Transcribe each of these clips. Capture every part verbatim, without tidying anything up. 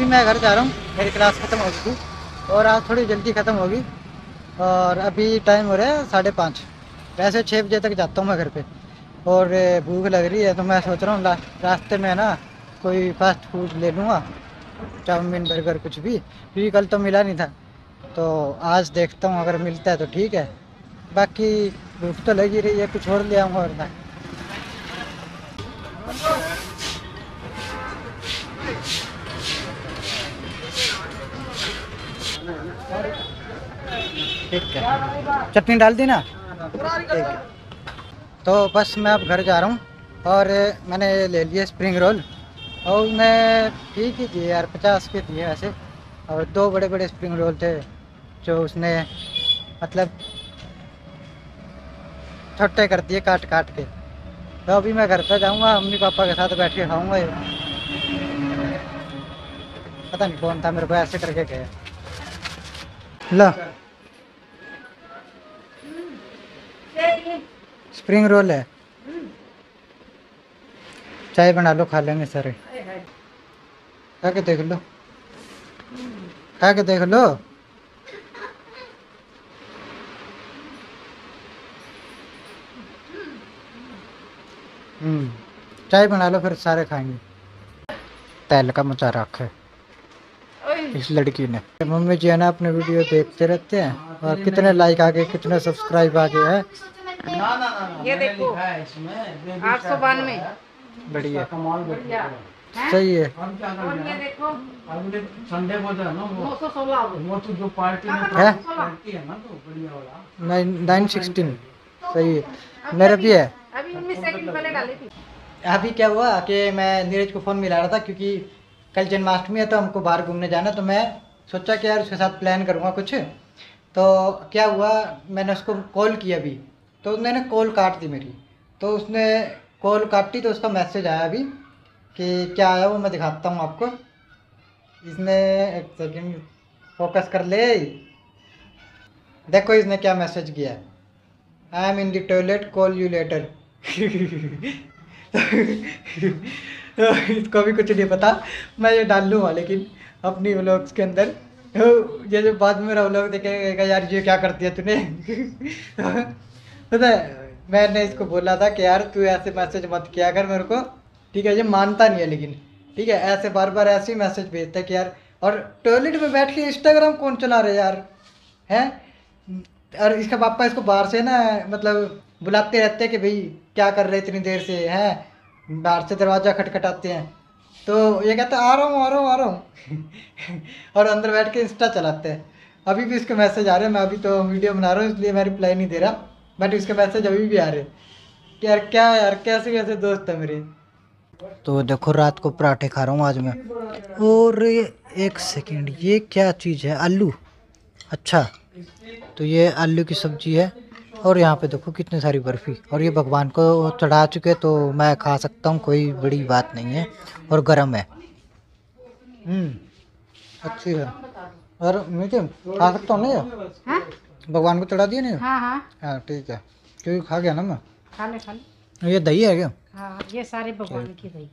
अभी मैं घर जा रहा हूँ, मेरी क्लास ख़त्म हो गई थी और आज थोड़ी जल्दी ख़त्म होगी। और अभी टाइम हो रहा है साढ़े पाँच, वैसे छः बजे तक जाता हूँ मैं घर पे। और भूख लग रही है तो मैं सोच रहा हूँ रा, रास्ते में ना कोई फास्ट फूड ले लूँगा, चाउमीन बर्गर कुछ भी, क्योंकि कल तो मिला नहीं था। तो आज देखता हूँ अगर मिलता है तो ठीक है, बाकी भूख तो लगी रही है, कुछ और ले आऊँगा। और मैं ठीक है, चटनी डाल दी ना, ठीक है। तो बस मैं अब घर जा रहा हूँ और मैंने ले लिए स्प्रिंग रोल, और मैं ठीक ही दिए यार, पचास के दिए वैसे। और दो बड़े बड़े स्प्रिंग रोल थे जो उसने मतलब छोटे कर दिए काट काट के। तो अभी मैं घर पे जाऊँगा, मम्मी पापा के साथ बैठ के खाऊँगा। पता नहीं कौन था मेरे को ऐसे करके गया। ला स्प्रिंग रोल है, चाय बना लो, खा लेंगे सारे। खा के देख लो, खा के देख लो। हम्म, चाय बना लो फिर सारे खाएंगे। तेल का मचा रखा है इस लड़की ने। मम्मी जी है ना अपने वीडियो देखते रहते हैं, और कितने लाइक आ गए, कितने सब्सक्राइब आ गए हैं। ना ना ना ये देखो आठ सौ बानवे, बढ़िया सही है। संडे को जो है ना वो तो जो पार्टी है ना तो बढ़िया वाला नाइन नाइन सिक्सटीन सही है, मेरा भी है। अभी क्या हुआ कि मैं नीरज को फ़ोन मिला रहा था, क्योंकि कल जन्माष्टमी है तो हमको बाहर घूमने जाना, तो मैं सोचा कि यार उसके साथ प्लान करूँगा कुछ। तो क्या हुआ, मैंने उसको कॉल किया अभी, तो उसने कॉल काट दी मेरी। तो उसने कॉल काटी तो उसका मैसेज आया अभी कि क्या आया वो मैं दिखाता हूँ आपको। इसने एक सेकेंड फोकस कर ले, देखो इसने क्या मैसेज किया, I am in the toilet call you later. तो इसको भी कुछ नहीं पता, मैं ये डाल लूँगा लेकिन अपनी व्लॉग्स के अंदर, ये जो बाद में मेरा व्लॉग देखेगा यार ये क्या कर दिया तूने। पता है मैंने इसको बोला था कि यार तू ऐसे मैसेज मत किया कर मेरे को, ठीक है। ये मानता नहीं है लेकिन, ठीक है, ऐसे बार बार ऐसे ही मैसेज भेजता है कि यार। और टॉयलेट में बैठ के इंस्टाग्राम कौन चला रहे यार, हैं। और इसका पापा इसको बाहर से ना मतलब बुलाते रहते हैं कि भाई क्या कर रहे इतनी देर से, हैं। बाहर से दरवाज़ा खटखटाते हैं तो ये कहता आ रहा हूँ आ रहा हूँ आ रहा हूँ और अंदर बैठ के इंस्टा चलाते हैं। अभी भी इसके मैसेज आ रहे हैं, मैं अभी तो वीडियो बना रहा हूँ इसलिए मैं रिप्लाई नहीं दे रहा, बट इसके मैसेज अभी भी आ रहे हैं कि यार क्या यार कैसे कैसे दोस्त है मेरे। तो देखो रात को पराठे खा रहा हूँ आज मैं। और एक सेकेंड, ये क्या चीज़ है, आलू, अच्छा तो ये आलू की सब्जी है। और यहाँ पे देखो कितनी सारी बर्फ़ी, और ये भगवान को चढ़ा चुके तो मैं खा सकता हूँ, कोई बड़ी बात नहीं है। और गरम है, अच्छी है। और मुझे खा सकता हूँ ना, भगवान को चढ़ा दिया नहीं। हाँ ठीक है, क्योंकि खा गया ना मैं। खा ले खा ले। ये दही है क्या? हाँ ये सारे भगवान की दही।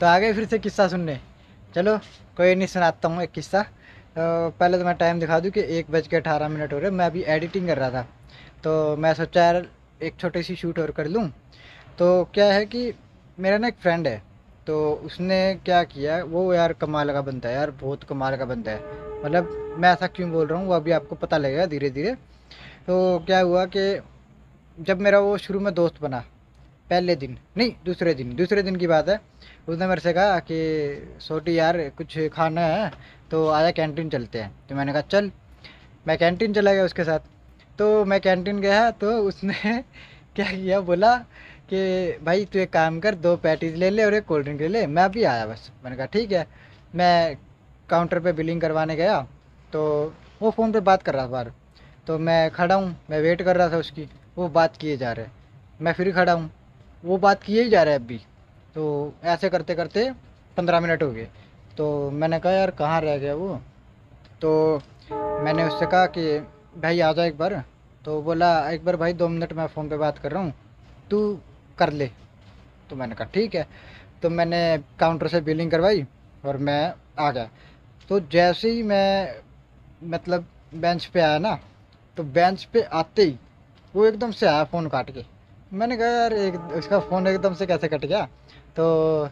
तो आगे फिर से किस्सा सुनने चलो, कोई नहीं सुनाता हूँ एक किस्सा। पहले तो मैं टाइम दिखा दूँ कि एक बज के अठारह मिनट हो रहे, मैं अभी एडिटिंग कर रहा था। तो मैं सोचा यार एक छोटी सी शूट और कर लूँ। तो क्या है कि मेरा ना एक फ्रेंड है, तो उसने क्या किया, वो यार कमाल का बंदा है यार, बहुत कमाल का बंदा है। मतलब मैं ऐसा क्यों बोल रहा हूँ वो अभी आपको पता लगेगा धीरे धीरे। तो क्या हुआ कि जब मेरा वो शुरू में दोस्त बना, पहले दिन नहीं दूसरे दिन, दूसरे दिन की बात है, उसने मेरे से कहा कि सोटी यार कुछ खाना है तो आया कैंटीन चलते हैं। तो मैंने कहा चल, मैं कैंटीन चला गया उसके साथ। तो मैं कैंटीन गया तो उसने क्या किया, बोला कि भाई तू एक काम कर, दो पैटीज ले ले और एक कोल्ड ड्रिंक ले ले, मैं अभी आया बस। मैंने कहा ठीक है। मैं काउंटर पे बिलिंग करवाने गया तो वो फ़ोन पे बात कर रहा था बाहर, तो मैं खड़ा हूँ, मैं वेट कर रहा था उसकी, वो बात किए जा रहे, मैं फिर खड़ा हूँ, वो बात किए ही जा रहे अभी। तो ऐसे करते करते पंद्रह मिनट हो गए। तो मैंने कहा यार कहाँ रह गया वो, तो मैंने उससे कहा कि भाई आ जा एक बार। तो बोला एक बार भाई दो मिनट मैं फ़ोन पे बात कर रहा हूँ, तू कर ले। तो मैंने कहा ठीक है। तो मैंने काउंटर से बिलिंग करवाई और मैं आ गया। तो जैसे ही मैं मतलब बेंच पे आया ना, तो बेंच पे आते ही वो एकदम से आया फ़ोन काट के। मैंने कहा यार एक उसका फ़ोन एकदम से कैसे कट गया। तो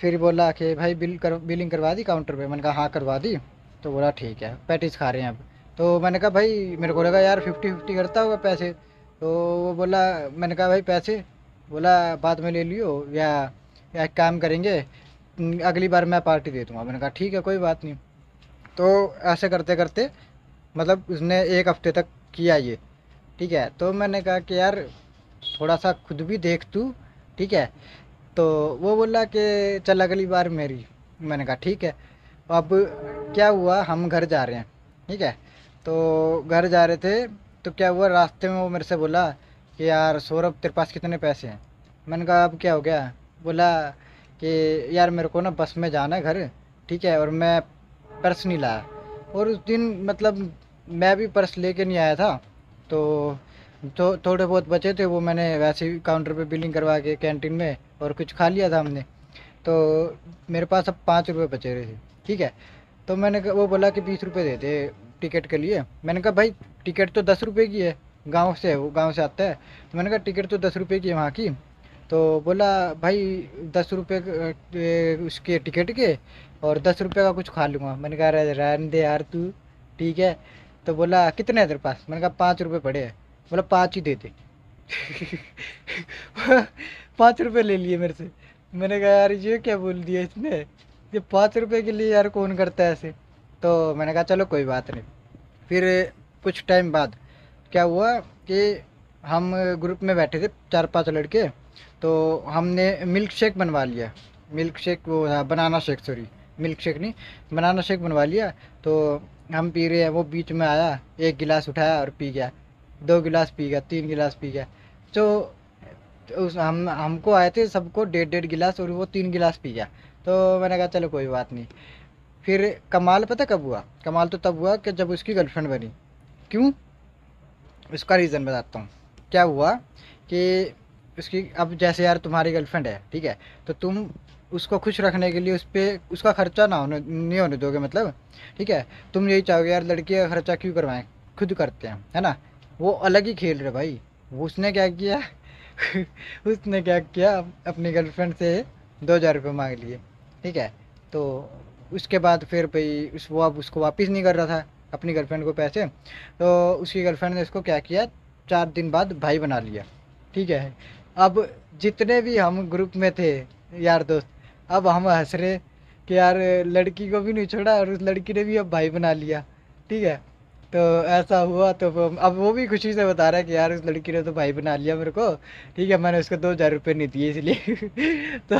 फिर बोला कि भाई बिल कर बिलिंग करवा दी काउंटर पे। मैंने कहा हाँ करवा दी। तो बोला ठीक है, पैटीज खा रहे हैं अब। तो मैंने कहा भाई, मेरे को लगा यार फिफ्टी फिफ्टी करता होगा पैसे। तो वो बोला, मैंने कहा भाई पैसे, बोला बाद में ले लियो या, या एक काम करेंगे अगली बार मैं पार्टी दे दूँगा। मैंने कहा ठीक है कोई बात नहीं। तो ऐसे करते करते मतलब उसने एक हफ्ते तक किया ये, ठीक है। तो मैंने कहा कि यार थोड़ा सा खुद भी देख तू, ठीक है। तो वो बोला कि चल अगली बार मेरी। मैंने कहा ठीक है। अब क्या हुआ, हम घर जा रहे हैं, ठीक है। तो घर जा रहे थे तो क्या हुआ, रास्ते में वो मेरे से बोला कि यार सौरभ तेरे पास कितने पैसे हैं। मैंने कहा अब क्या हो गया। बोला कि यार मेरे को ना बस में जाना है घर, ठीक है, और मैं पर्स नहीं लाया। और उस दिन मतलब मैं भी पर्स लेके नहीं आया था। तो तो थोड़े बहुत बचे थे, वो मैंने वैसे ही काउंटर पे बिलिंग करवा के कैंटीन में और कुछ खा लिया था हमने। तो मेरे पास अब पाँच रुपये बचे रहे थे, ठीक है। तो मैंने वो बोला कि बीस रुपये दे दे टिकट के लिए। मैंने कहा भाई टिकट तो दस रुपये की है, गांव से है वो, गांव से आता है। तो मैंने कहा टिकट तो दस रुपये की है वहाँ की। तो बोला भाई दस रुपये उसके टिकट के और दस रुपये का कुछ खा लूँगा। मैंने कहा रहने दे यार तू, ठीक है। तो बोला कितने हैं तेरे पास। मैंने कहा पाँच रुपये पड़े हैं। बोला पाँच ही दे दे। पाँच रुपये ले लिए मेरे से। मैंने कहा यार ये क्या बोल दिया इसने, ये पाँच रुपये के लिए यार कौन करता है ऐसे। तो मैंने कहा चलो कोई बात नहीं। फिर कुछ टाइम बाद क्या हुआ कि हम ग्रुप में बैठे थे चार पांच लड़के। तो हमने मिल्क शेक बनवा लिया, मिल्क शेक वो banana shake, sorry milk shake नहीं बनाना शेक बनवा लिया। तो हम पी रहे हैं, वो बीच में आया, एक गिलास उठाया और पी गया, दो गिलास पी गया, तीन गिलास पी गया। तो उस हम हमको आए थे सबको डेढ़ डेढ़ गिलास और वो तीन गिलास पी गया। तो मैंने कहा चलो कोई बात नहीं। फिर कमाल पता कब हुआ, कमाल तो तब हुआ कि जब उसकी गर्लफ्रेंड बनी। क्यों, उसका रीज़न बताता हूँ। क्या हुआ कि उसकी अब जैसे यार तुम्हारी गर्लफ्रेंड है, ठीक है, तो तुम उसको खुश रखने के लिए उस पर उसका खर्चा ना होने नहीं होने दोगे, मतलब ठीक है। तुम यही चाहोगे यार लड़की का खर्चा क्यों करवाएं, खुद करते हैं, है ना। वो अलग ही खेल रहे भाई। उसने क्या किया उसने क्या किया अपनी गर्लफ्रेंड से दो हज़ार रुपये मांग लिए, ठीक है। तो उसके बाद फिर भाई उस वो अब उसको वापस नहीं कर रहा था अपनी गर्लफ्रेंड को पैसे। तो उसकी गर्लफ्रेंड ने इसको क्या किया, चार दिन बाद भाई बना लिया, ठीक है। अब जितने भी हम ग्रुप में थे यार दोस्त, अब हम हंस रहे कि यार लड़की को भी नहीं छोड़ा और उस लड़की ने भी अब भाई बना लिया, ठीक है। तो ऐसा हुआ। तो अब वो भी खुशी से बता रहा है कि यार उस लड़की ने तो भाई बना लिया मेरे को, ठीक है, मैंने उसको दो हज़ार रुपये नहीं दिए इसलिए। तो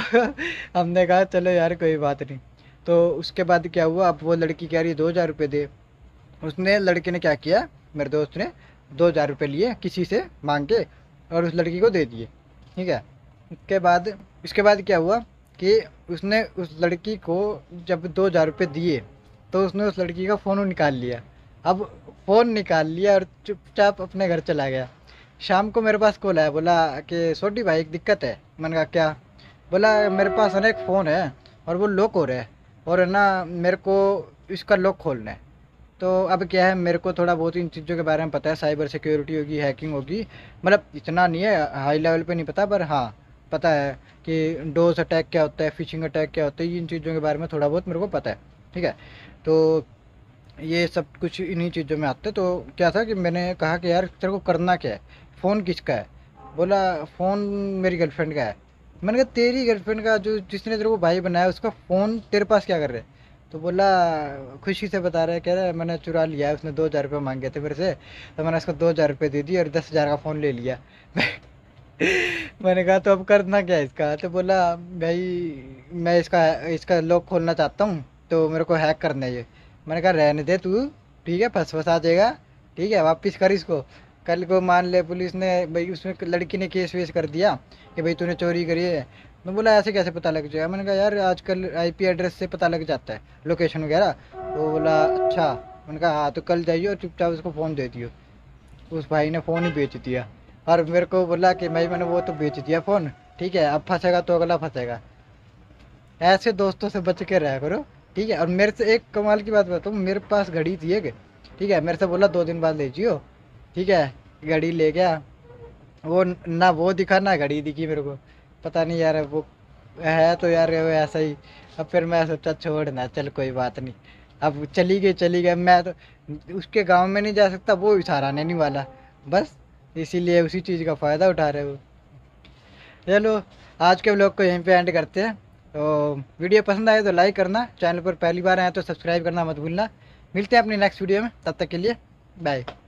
हमने कहा चलो यार कोई बात नहीं। तो उसके बाद क्या हुआ, अब वो लड़की कह रही है दो हज़ार रुपये दे। उसने लड़के ने क्या किया, मेरे दोस्त ने दो हज़ार रुपये लिए किसी से मांग के और उस लड़की को दे दिए, ठीक है। उसके बाद इसके बाद क्या हुआ कि उसने उस लड़की को जब दो हज़ार रुपये दिए तो उसने उस लड़की का फ़ोन निकाल लिया। अब फ़ोन निकाल लिया और चुपचाप अपने घर चला गया। शाम को मेरे पास कॉल आया, बोला कि सोडी भाई एक दिक्कत है। मैंने कहा क्या। बोला मेरे पास है ना एक फ़ोन है और वो लॉक हो रहा है और है ना मेरे को इसका लॉक खोलना है। तो अब क्या है, मेरे को थोड़ा बहुत इन चीज़ों के बारे में पता है, साइबर सिक्योरिटी होगी, हैकिंग होगी, मतलब इतना नहीं है, हाई लेवल पे नहीं पता, पर हाँ पता है कि डोज अटैक क्या होता है, फिशिंग अटैक क्या होता है, इन चीज़ों के बारे में थोड़ा बहुत मेरे को पता है, ठीक है। तो ये सब कुछ इन्हीं चीज़ों में आते। तो क्या था कि मैंने कहा कि यार तेरे को करना क्या है, फ़ोन किसका है। बोला फ़ोन मेरी गर्लफ्रेंड का है। मैंने कहा तेरी गर्लफ्रेंड का, जो जिसने तेरे को भाई बनाया, उसका फ़ोन तेरे पास क्या कर रहा है। तो बोला खुशी से बता रहा है, कह रहा है मैंने चुरा लिया है, उसने दो हज़ार रुपये मांगे थे मेरे से, तो मैंने उसको दो हज़ार रुपये दे दिए और दस हज़ार का फ़ोन ले लिया। मैंने कहा तो अब करना क्या है इसका। तो बोला भाई मैं इसका इसका लॉक खोलना चाहता हूँ, तो मेरे को हैक करना है ये। मैंने कहा रहने दे तू, ठीक है, फंस फंसा देगा, ठीक है, वापस कर इसको। कल को मान ले पुलिस ने भाई उसमें लड़की ने केस वेस कर दिया कि भाई तूने चोरी करी है। मैं बोला ऐसे कैसे पता लग जाएगा। मैंने कहा यार आजकल आईपी एड्रेस से पता लग जाता है, लोकेशन वगैरह। वो बोला अच्छा। मैंने कहा हाँ तो कल जाइए और चुपचाप उसको फ़ोन दे दियो। उस भाई ने फ़ोन ही बेच दिया और मेरे को बोला कि भाई मैंने वो तो बेच दिया फ़ोन, ठीक है, अब फंसेगा तो अगला फंसेगा। ऐसे दोस्तों से बच के रहा करो, ठीक है। और मेरे से एक कमाल की बात बताऊँ, मेरे पास घड़ी थी एक, ठीक है, मेरे से बोला दो दिन बाद ले जियो, ठीक है। घड़ी ले गया, वो ना वो दिखा ना घड़ी दिखी मेरे को, पता नहीं यार वो है तो यार वो ऐसा ही। अब फिर मैं सोचा छोड़ ना, चल कोई बात नहीं। अब चली गई चली गई, मैं तो उसके गांव में नहीं जा सकता, वो इशाराने नहीं वाला, बस इसीलिए उसी चीज़ का फ़ायदा उठा रहे वो। चलो आज के व्लॉग को यहीं पे एंड करते हैं। तो वीडियो पसंद आए तो लाइक करना, चैनल पर पहली बार आए तो सब्सक्राइब करना मत भूलना। मिलते हैं अपनी नेक्स्ट वीडियो में, तब तक के लिए बाय।